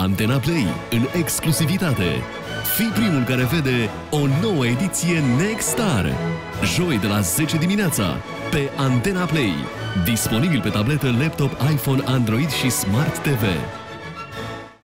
Antena Play, în exclusivitate. Fii primul care vede o nouă ediție Next Star, joi de la 10 dimineața, pe Antena Play. Disponibil pe tabletă, laptop, iPhone, Android și Smart TV.